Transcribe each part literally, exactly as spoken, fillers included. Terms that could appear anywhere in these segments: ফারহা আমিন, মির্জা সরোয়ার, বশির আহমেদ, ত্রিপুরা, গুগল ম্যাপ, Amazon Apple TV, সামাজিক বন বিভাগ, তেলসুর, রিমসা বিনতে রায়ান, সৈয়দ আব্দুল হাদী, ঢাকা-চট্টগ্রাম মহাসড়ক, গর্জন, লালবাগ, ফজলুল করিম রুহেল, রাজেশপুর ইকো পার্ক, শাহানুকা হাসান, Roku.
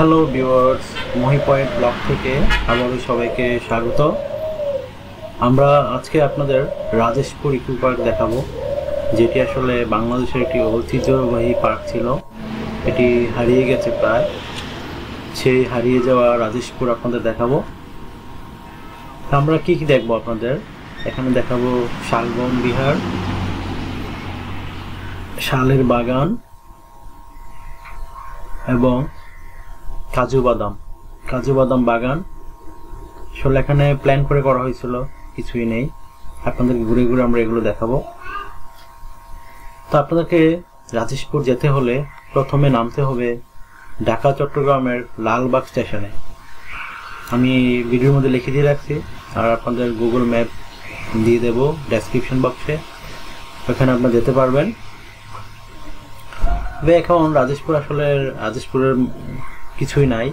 Hello viewers, Mohi point block থেকে আবারও সবাইকে স্বাগত। আমরা আজকে আপনাদের রাজেশপুর ইকো পার্ক দেখাবো, যেটি আসলে বাংলাদেশের একটি ঐতিহ্যবাহী পার্ক ছিল। এটি হারিয়ে গেছে প্রায়, সেই হারিয়ে যাওয়া রাজেশপুর আপনাদের দেখাবো। আমরা কি কি দেখবো আপনাদের এখানে দেখাবো শালবন বিহার, শালের বাগান এবং কাজুবাদাম কাজুবাদাম বাগান। আসলে এখানে প্ল্যান করে করা হয়েছিল, কিছুই নেই। আপনাদের ঘুরে ঘুরে আমরা এগুলো দেখাবো। তো আপনাদেরকে রাজেশপুর যেতে হলে প্রথমে নামতে হবে ঢাকা চট্টগ্রামের লালবাগ স্টেশনে। আমি ভিডিওর মধ্যে লিখে দিয়ে রাখছি, আর আপনাদের গুগল ম্যাপ দিয়ে দেবো ডেসক্রিপশন বক্সে, ওখানে আপনারা যেতে পারবেন। এখন রাজেশপুর আসলে রাজেশপুরের কিছুই নাই,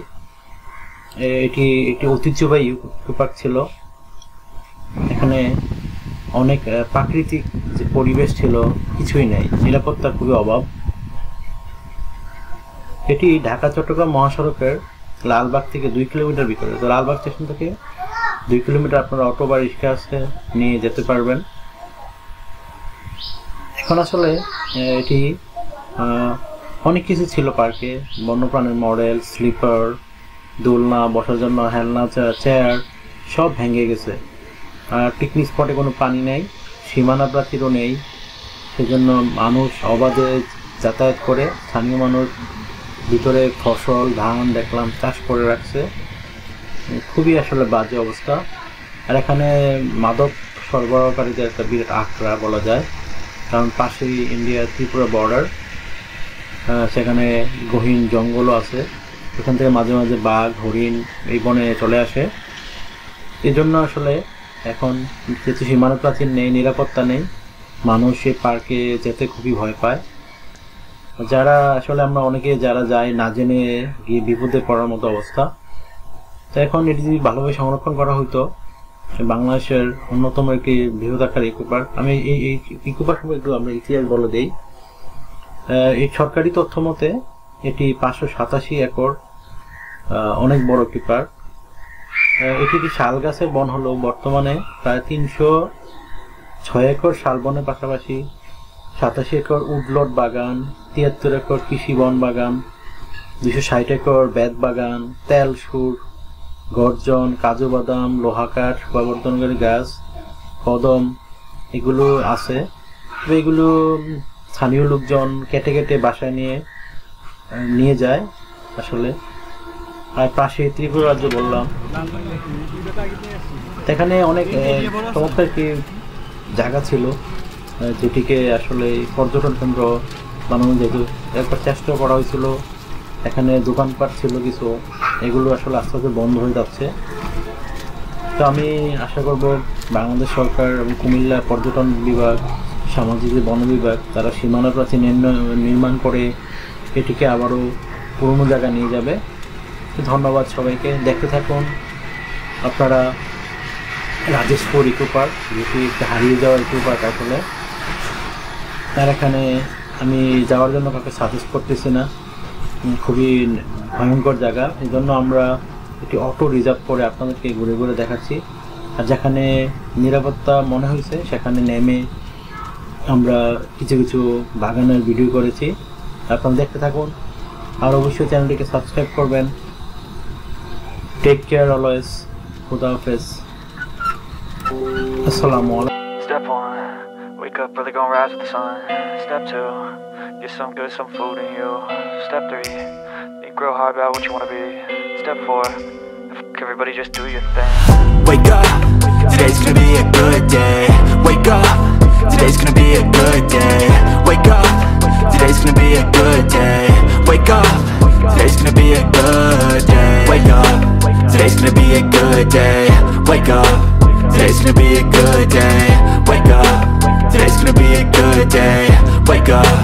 এটি একটি ঐতিহ্যবাহী ইকো পার্ক ছিল। এখানে অনেক প্রাকৃতিক যে পরিবেশ ছিল, কিছুই নাই, নিরাপত্তার খুবই অভাব। এটি ঢাকা চট্টগ্রাম মহাসড়কের লালবাগ থেকে দুই কিলোমিটার ভিতরে। তো লালবাগ স্টেশন থেকে দুই কিলোমিটার আপনারা অটো বা রিক্সা আসতে নিয়ে যেতে পারবেন। এখন আসলে এটি অনেক কিছু ছিল পার্কে, বন্যপ্রাণীর মডেল, স্লিপার, দোলনা, বসার জন্য হেলনা, চেয়ার সব ভেঙে গেছে। আর পিকনিক স্পটে কোনো পানি নেই, সীমানা প্রাচীরও নেই, সেজন্য মানুষ অবাধে যাতায়াত করে। স্থানীয় মানুষ ভিতরে ফসল, ধান দেখলাম চাষ করে রাখছে, খুবই আসলে বাজে অবস্থা। আর এখানে মাদক সরবরাহকারীদের একটা বিরাট আখড়া বলা যায়, কারণ পাশেই ইন্ডিয়া ত্রিপুরা বর্ডার, সেখানে গহীন জঙ্গলও আছে। এখান থেকে মাঝে মাঝে বাঘ, হরিণ এই বনে চলে আসে। এই জন্য আসলে এখন কিছু সীমানা প্রাচীর নেই, নিরাপত্তা নেই, মানুষ এই পার্কে যেতে খুবই ভয় পায়। যারা আসলে আমরা অনেকে যারা যায় না জেনে গিয়ে বিপদে পড়ার মতো অবস্থা। তো এখন এটি যদি ভালোভাবে সংরক্ষণ করা হতো, বাংলাদেশের অন্যতম একটি বৃহৎ আকার ইকো পার্ক। আমি এই ইকো পার্ক একটু আমরা ইতিহাস বলে দিই। এই সরকারি তথ্য মতে এটি পাঁচশো সাতাশি একর, অনেক বড় একটি পার্ক। এটি একটি শাল গাছের বন হলো। বর্তমানে প্রায় তিনশো ছয় একর শালবনের পাশাপাশি সাতাশি একর উডলট বাগান, তিয়াত্তর একর কৃষি বন বাগান, দুশো ষাট একর বেত বাগান, তেল সুর, গর্জন, কাজুবাদাম, লোহাকাঠ, প্রবর্তনকারী গাছ, কদম এগুলো আছে। এগুলো স্থানীয় লোকজন কেটে কেটে বাসায় নিয়ে নিয়ে যায় আসলে। আর পাশে ত্রিপুরা রাজ্য বললাম, এখানে অনেক চমৎকার কি জায়গা ছিল, যেটিকে আসলে পর্যটন কেন্দ্র বানানো যেত। একবার চেষ্টা করা হয়েছিল, এখানে দোকানপাট ছিল কিছু, এগুলো আসলে আস্তে আস্তে বন্ধ হয়ে যাচ্ছে। তো আমি আশা করব বাংলাদেশ সরকার এবং কুমিল্লা পর্যটন বিভাগ, সামাজিক যে বন বিভাগ, তারা সীমানা প্রাচীর নির্মাণ করে এটিকে আবারও পুরনো জায়গা নিয়ে যাবে। ধন্যবাদ সবাইকে, দেখতে থাকুন আপনারা রাজেশপুর ইকো পার্ক, যেটি একটা হারিয়ে যাওয়া ইকো পার্ক আসলে। আর এখানে আমি যাওয়ার জন্য কাউকে সাজেস্ট করতেছি না, খুবই ভয়ঙ্কর জায়গা। এই জন্য আমরা একটি অটো রিজার্ভ করে আপনাদেরকে ঘুরে ঘুরে দেখাচ্ছি। আর যেখানে নিরাপত্তা মনে হয়েছে সেখানে নেমে আমরা কিছু কিছু বাগানের ভিডিও করেছি, আপনারা দেখতে থাকুন। আর অবশ্যই চ্যানেলটিকে সাবস্ক্রাইব করবেন। টেক কেয়ার অলওয়েজ, খুদা হাফেজ, আসসালামু আলাইকুম। Get some good, some food in you. Step three, think real hard about what you wanna be. Step four, fuck everybody, just do your thing. Wake up, today's gonna be a good day. Wake up, today's gonna be a good day. Wake up, today's gonna be a good day. Wake up, today's gonna be a good day. Wake up, today's gonna be a good day. Wake up, today's gonna be a good day. Wake up, today's gonna be a good day. Wake up.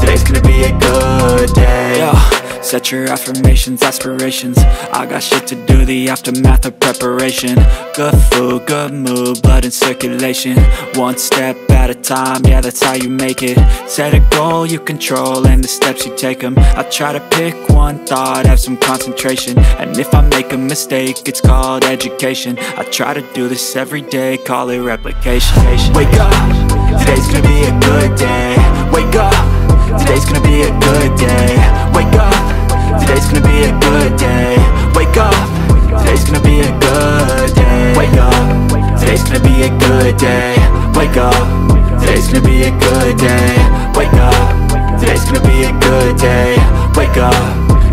Today's gonna be a good day. Yo, set your affirmations, aspirations. I got shit to do, the aftermath of preparation. Good food, good mood, blood in circulation. One step back. at a time, yeah, that's how you make it. Set a goal you control and the steps you take them. I try to pick one thought, have some concentration, and if I make a mistake, it's called education. I try to do this every day, call it replication. Wake up, today's gonna be a good day. Wake up, today's gonna be a good day. Wake up, today's gonna be a good day. Wake up, today's gonna be a good day. Wake up, today's gonna be a good day. Wake up, today's gonna be a good day. Wake up, today's gonna be a good day. Wake up,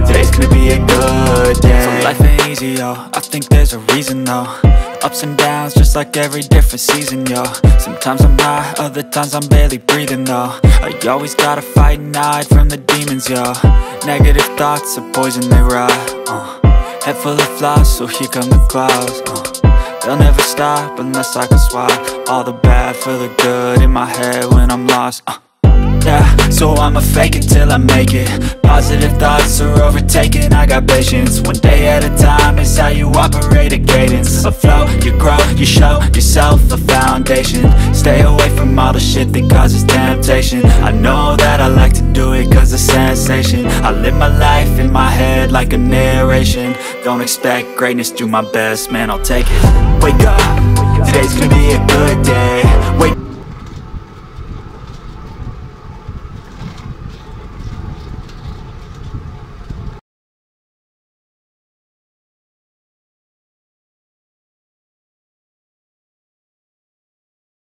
today's gonna be a good day. So life ain't easy, yo, I think there's a reason though. Ups and downs, just like every different season, yo. Sometimes I'm high, other times I'm barely breathing though. I always gotta fight and hide from the demons, yo. Negative thoughts are poison, they rot, uh. Head full of flies, so here come the clouds, uh. They'll never stop unless I can swap all the bad for the good in my head when I'm lost, uh. Yeah, so I'ma fake it till I make it. Positive thoughts are overtaken, I got patience. One day at a time is how you operate a cadence. A flow, you grow, you show yourself a foundation. Stay away from all the shit that causes temptation. I know that I like to do it cause it's sensation. I live my life in my head like a narration. Don't expect greatness, do my best, man, I'll take it. Wake up, today's gonna be a good day.